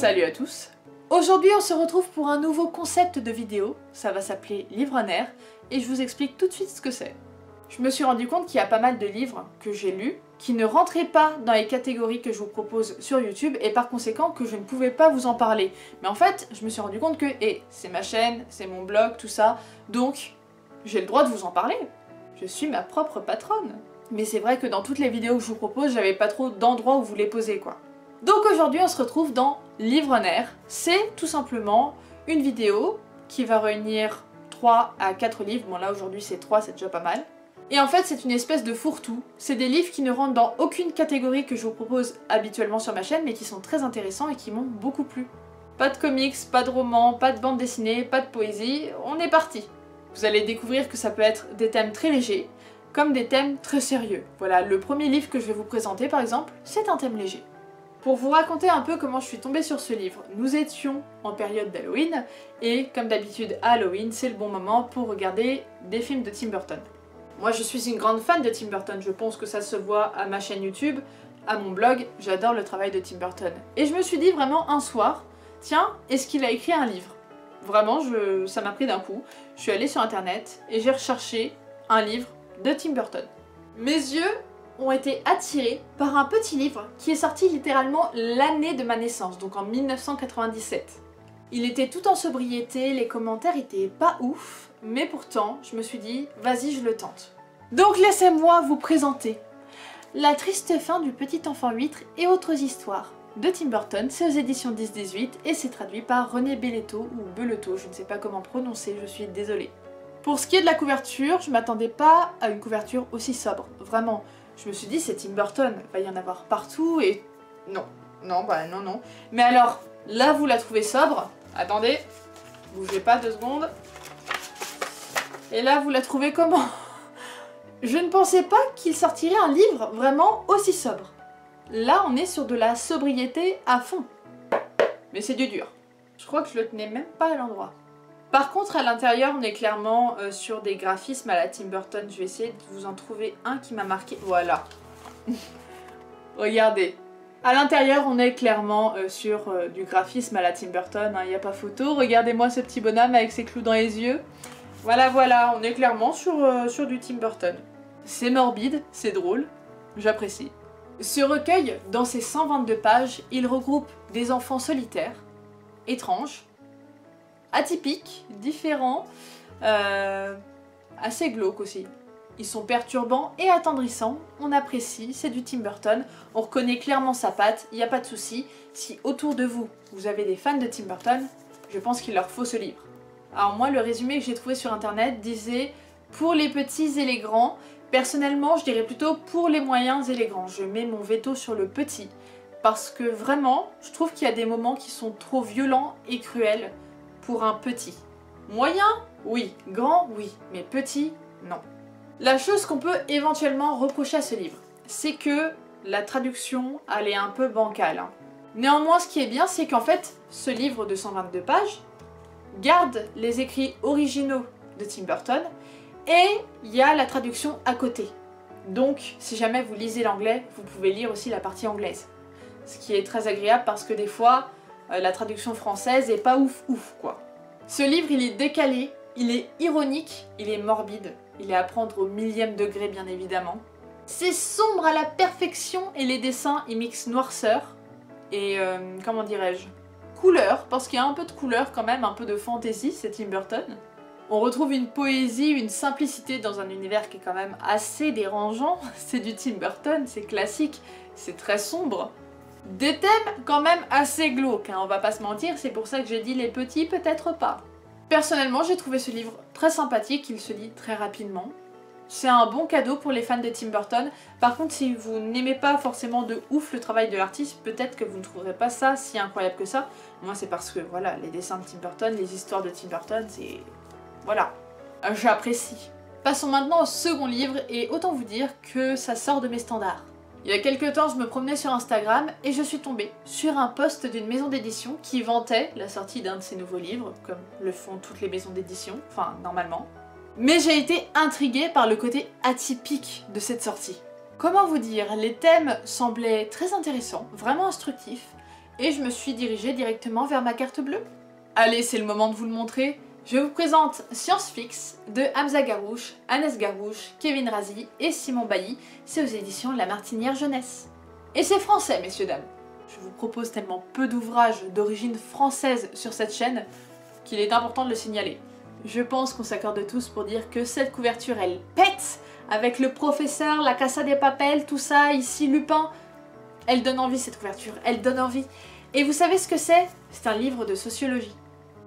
Salut à tous! Aujourd'hui on se retrouve pour un nouveau concept de vidéo, ça va s'appeler Livr'On Air, et je vous explique tout de suite ce que c'est. Je me suis rendu compte qu'il y a pas mal de livres que j'ai lus qui ne rentraient pas dans les catégories que je vous propose sur YouTube et par conséquent que je ne pouvais pas vous en parler. Mais en fait, je me suis rendu compte que c'est ma chaîne, c'est mon blog, tout ça, donc j'ai le droit de vous en parler. Je suis ma propre patronne. Mais c'est vrai que dans toutes les vidéos que je vous propose, j'avais pas trop d'endroits où vous les posez quoi. Donc aujourd'hui on se retrouve dans Livr'On Air. C'est tout simplement une vidéo qui va réunir 3 à 4 livres, bon là aujourd'hui c'est 3, c'est déjà pas mal. Et en fait c'est une espèce de fourre-tout, c'est des livres qui ne rentrent dans aucune catégorie que je vous propose habituellement sur ma chaîne mais qui sont très intéressants et qui m'ont beaucoup plu. Pas de comics, pas de romans, pas de bande dessinée, pas de poésie, on est parti. Vous allez découvrir que ça peut être des thèmes très légers comme des thèmes très sérieux. Voilà, le premier livre que je vais vous présenter par exemple, c'est un thème léger. Pour vous raconter un peu comment je suis tombée sur ce livre, nous étions en période d'Halloween et comme d'habitude à Halloween c'est le bon moment pour regarder des films de Tim Burton. Moi je suis une grande fan de Tim Burton, je pense que ça se voit à ma chaîne YouTube, à mon blog, j'adore le travail de Tim Burton. Et je me suis dit vraiment un soir, tiens, est-ce qu'il a écrit un livre? Vraiment, ça m'a pris d'un coup, je suis allée sur internet et j'ai recherché un livre de Tim Burton. Mes yeux ont été attirés par un petit livre qui est sorti littéralement l'année de ma naissance, donc en 1997. Il était tout en sobriété, les commentaires étaient pas ouf, mais pourtant je me suis dit vas-y je le tente. Donc laissez-moi vous présenter La triste fin du petit enfant huître et autres histoires de Tim Burton, c'est aux éditions 10-18 et c'est traduit par René Belletto ou Belletto, je ne sais pas comment prononcer, je suis désolée. Pour ce qui est de la couverture, je m'attendais pas à une couverture aussi sobre, vraiment. Je me suis dit c'est Tim Burton, il va y en avoir partout et... Non. Mais alors, là vous la trouvez sobre, attendez, bougez pas 2 secondes. Et là vous la trouvez comment? Je ne pensais pas qu'il sortirait un livre vraiment aussi sobre. Là on est sur de la sobriété à fond. Mais c'est du dur. Je crois que je le tenais même pas à l'endroit. Par contre à l'intérieur on est clairement sur des graphismes à la Tim Burton. Je vais essayer de vous en trouver un qui m'a marqué. Voilà. Regardez. À l'intérieur, on est clairement sur du graphisme à la Tim Burton, il n'y a pas photo. Regardez-moi ce petit bonhomme avec ses clous dans les yeux. Voilà, on est clairement sur du Tim Burton. C'est morbide, c'est drôle, j'apprécie. Ce recueil, dans ses 122 pages, il regroupe des enfants solitaires, étranges, atypiques, différents, assez glauques aussi. Ils sont perturbants et attendrissants, on apprécie, c'est du Tim Burton, on reconnaît clairement sa patte, il n'y a pas de souci. Si autour de vous, vous avez des fans de Tim Burton, je pense qu'il leur faut ce livre. Alors moi, le résumé que j'ai trouvé sur internet disait « pour les petits et les grands », personnellement je dirais plutôt « pour les moyens et les grands ». Je mets mon veto sur le petit, parce que vraiment, je trouve qu'il y a des moments qui sont trop violents et cruels pour un petit. Moyen, oui. Grand, oui. Mais petit, non. La chose qu'on peut éventuellement reprocher à ce livre, c'est que la traduction, elle est un peu bancale. Néanmoins, ce qui est bien, c'est qu'en fait, ce livre de 122 pages garde les écrits originaux de Tim Burton et il y a la traduction à côté. Donc, si jamais vous lisez l'anglais, vous pouvez lire aussi la partie anglaise. Ce qui est très agréable parce que des fois, la traduction française est pas ouf quoi. Ce livre, il est décalé, il est ironique, il est morbide. Il est à prendre au 1/1000e degré bien évidemment. C'est sombre à la perfection et les dessins y mixent noirceur et comment dirais-je, couleur, parce qu'il y a un peu de couleur quand même, un peu de fantaisie, c'est Tim Burton. On retrouve une poésie, une simplicité dans un univers qui est quand même assez dérangeant, c'est du Tim Burton, c'est classique, c'est très sombre. Des thèmes quand même assez glauques, hein, on va pas se mentir, c'est pour ça que j'ai dit les petits peut-être pas. Personnellement, j'ai trouvé ce livre très sympathique, il se lit très rapidement. C'est un bon cadeau pour les fans de Tim Burton. Par contre, si vous n'aimez pas forcément de ouf le travail de l'artiste, peut-être que vous ne trouverez pas ça si incroyable que ça. Moi, c'est parce que, voilà, les dessins de Tim Burton, les histoires de Tim Burton, c'est... Voilà, j'apprécie. Passons maintenant au second livre, et autant vous dire que ça sort de mes standards. Il y a quelques temps, je me promenais sur Instagram et je suis tombée sur un post d'une maison d'édition qui vantait la sortie d'un de ses nouveaux livres, comme le font toutes les maisons d'édition, enfin normalement. Mais j'ai été intriguée par le côté atypique de cette sortie. Comment vous dire, les thèmes semblaient très intéressants, vraiment instructifs, et je me suis dirigée directement vers ma carte bleue. Allez, c'est le moment de vous le montrer. Je vous présente Science Fix de Hamza Garouche, Anès Garouche, Kevin Razi et Simon Bailly. C'est aux éditions La Martinière Jeunesse. Et c'est français, messieurs, dames. Je vous propose tellement peu d'ouvrages d'origine française sur cette chaîne qu'il est important de le signaler. Je pense qu'on s'accorde tous pour dire que cette couverture, elle pète, avec le professeur, la Casa des papels, tout ça, ici Lupin. Elle donne envie, cette couverture, elle donne envie. Et vous savez ce que c'est? C'est un livre de sociologie.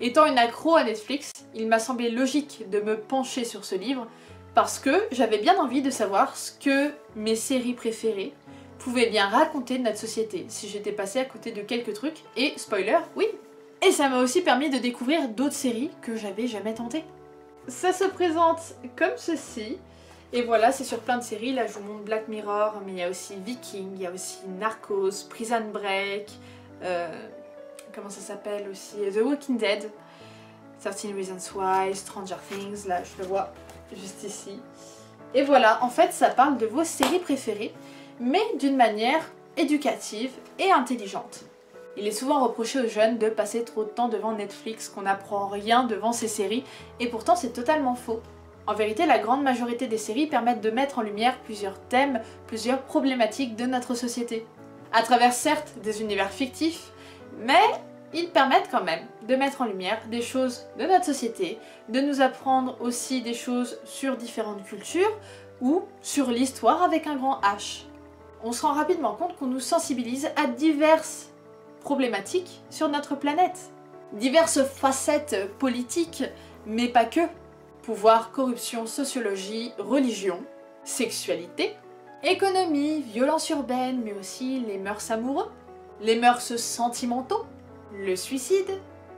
Étant une accro à Netflix, il m'a semblé logique de me pencher sur ce livre parce que j'avais bien envie de savoir ce que mes séries préférées pouvaient bien raconter de notre société, si j'étais passée à côté de quelques trucs, et spoiler, oui. Et ça m'a aussi permis de découvrir d'autres séries que j'avais jamais tentées. Ça se présente comme ceci, et voilà, c'est sur plein de séries. Là je vous montre Black Mirror, mais il y a aussi Vikings, il y a aussi Narcos, Prison Break, comment ça s'appelle aussi, The Walking Dead, 13 Reasons Why, Stranger Things, là je le vois juste ici. Et voilà, en fait ça parle de vos séries préférées, mais d'une manière éducative et intelligente. Il est souvent reproché aux jeunes de passer trop de temps devant Netflix, qu'on n'apprend rien devant ces séries, et pourtant c'est totalement faux. En vérité, la grande majorité des séries permettent de mettre en lumière plusieurs thèmes, plusieurs problématiques de notre société. À travers certes des univers fictifs, mais ils permettent quand même de mettre en lumière des choses de notre société, de nous apprendre aussi des choses sur différentes cultures, ou sur l'histoire avec un grand H. On se rend rapidement compte qu'on nous sensibilise à diverses problématiques sur notre planète. Diverses facettes politiques, mais pas que. Pouvoir, corruption, sociologie, religion, sexualité, économie, violence urbaine, mais aussi les mœurs amoureux, les mœurs sentimentaux, le suicide.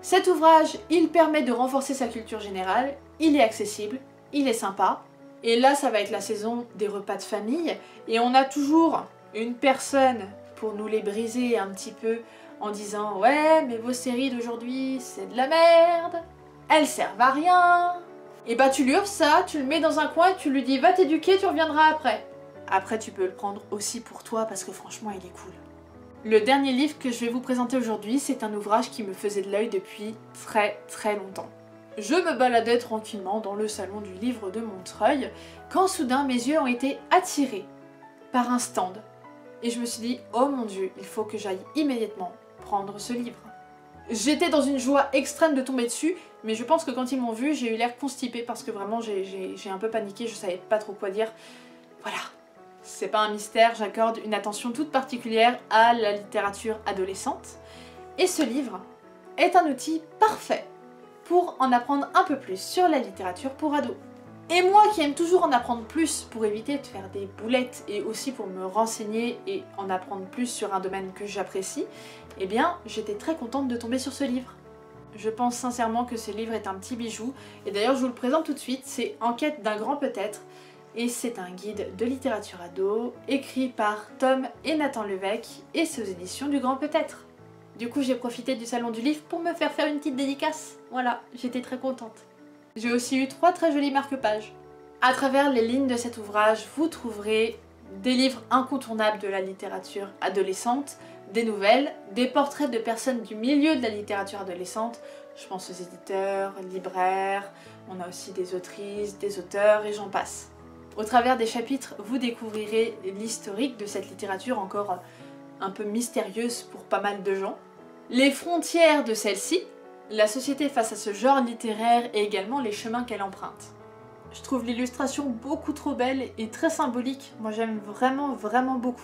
Cet ouvrage, il permet de renforcer sa culture générale, il est accessible, il est sympa. Et là, ça va être la saison des repas de famille, et on a toujours une personne pour nous les briser un petit peu en disant « Ouais, mais vos séries d'aujourd'hui, c'est de la merde, elles servent à rien !» Et bah tu lui offres ça, tu le mets dans un coin et tu lui dis « Va t'éduquer, tu reviendras après !» Après, tu peux le prendre aussi pour toi parce que franchement, il est cool. Le dernier livre que je vais vous présenter aujourd'hui, c'est un ouvrage qui me faisait de l'œil depuis très très longtemps. Je me baladais tranquillement dans le salon du livre de Montreuil quand soudain mes yeux ont été attirés par un stand. Et je me suis dit, oh mon dieu, il faut que j'aille immédiatement prendre ce livre. J'étais dans une joie extrême de tomber dessus, mais je pense que quand ils m'ont vu, j'ai eu l'air constipée parce que vraiment j'ai un peu paniqué, je savais pas trop quoi dire. Voilà, c'est pas un mystère, j'accorde une attention toute particulière à la littérature adolescente. Et ce livre est un outil parfait pour en apprendre un peu plus sur la littérature pour ados. Et moi qui aime toujours en apprendre plus pour éviter de faire des boulettes et aussi pour me renseigner et en apprendre plus sur un domaine que j'apprécie, eh bien j'étais très contente de tomber sur ce livre. Je pense sincèrement que ce livre est un petit bijou, et d'ailleurs je vous le présente tout de suite, c'est En quête d'un grand peut-être, et c'est un guide de littérature ado, écrit par Tom et Nathan Lévêque, et c'est aux éditions du Grand Peut-être. Du coup j'ai profité du salon du livre pour me faire une petite dédicace, voilà, j'étais très contente. J'ai aussi eu 3 très jolis marque-pages. À travers les lignes de cet ouvrage, vous trouverez des livres incontournables de la littérature adolescente, des nouvelles, des portraits de personnes du milieu de la littérature adolescente, je pense aux éditeurs, libraires, on a aussi des autrices, des auteurs et j'en passe. Au travers des chapitres, vous découvrirez l'historique de cette littérature encore un peu mystérieuse pour pas mal de gens, les frontières de celle-ci, la société face à ce genre littéraire et également les chemins qu'elle emprunte. Je trouve l'illustration beaucoup trop belle et très symbolique, moi j'aime vraiment vraiment beaucoup.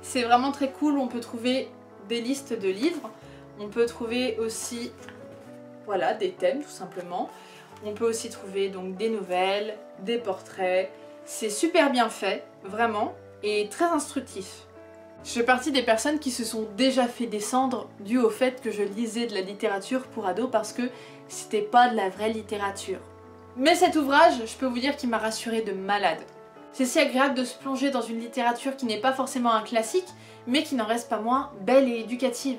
C'est vraiment très cool, on peut trouver des listes de livres, on peut trouver aussi voilà, des thèmes tout simplement, on peut aussi trouver donc des nouvelles, des portraits, c'est super bien fait, vraiment, et très instructif. Je fais partie des personnes qui se sont déjà fait descendre dû au fait que je lisais de la littérature pour ados parce que c'était pas de la vraie littérature. Mais cet ouvrage, je peux vous dire qu'il m'a rassurée de malade. C'est si agréable de se plonger dans une littérature qui n'est pas forcément un classique, mais qui n'en reste pas moins belle et éducative.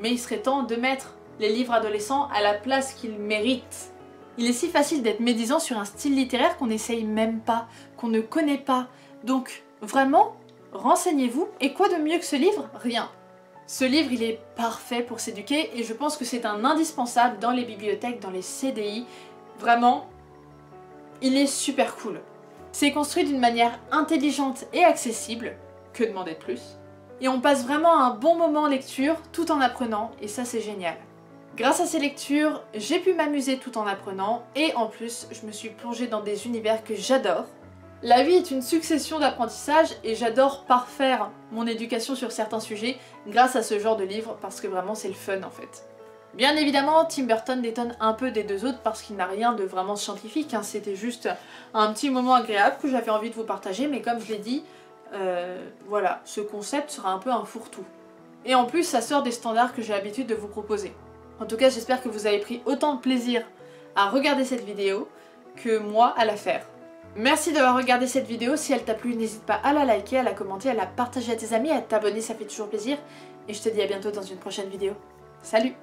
Mais il serait temps de mettre les livres adolescents à la place qu'ils méritent. Il est si facile d'être médisant sur un style littéraire qu'on n'essaye même pas, qu'on ne connaît pas. Donc, vraiment, renseignez-vous, et quoi de mieux que ce livre? Rien. Ce livre, il est parfait pour s'éduquer et je pense que c'est un indispensable dans les bibliothèques, dans les CDI. Vraiment, il est super cool. C'est construit d'une manière intelligente et accessible, que demander de plus? Et on passe vraiment un bon moment en lecture tout en apprenant et ça c'est génial. Grâce à ces lectures, j'ai pu m'amuser tout en apprenant et en plus, je me suis plongée dans des univers que j'adore. La vie est une succession d'apprentissages et j'adore parfaire mon éducation sur certains sujets grâce à ce genre de livre parce que vraiment c'est le fun en fait. Bien évidemment, Tim Burton détonne un peu des deux autres parce qu'il n'a rien de vraiment scientifique, hein. C'était juste un petit moment agréable que j'avais envie de vous partager, mais comme je l'ai dit, voilà, ce concept sera un peu un fourre-tout. Et en plus, ça sort des standards que j'ai l'habitude de vous proposer. En tout cas, j'espère que vous avez pris autant de plaisir à regarder cette vidéo que moi à la faire. Merci d'avoir regardé cette vidéo, si elle t'a plu, n'hésite pas à la liker, à la commenter, à la partager à tes amis, à t'abonner, ça fait toujours plaisir. Et je te dis à bientôt dans une prochaine vidéo. Salut!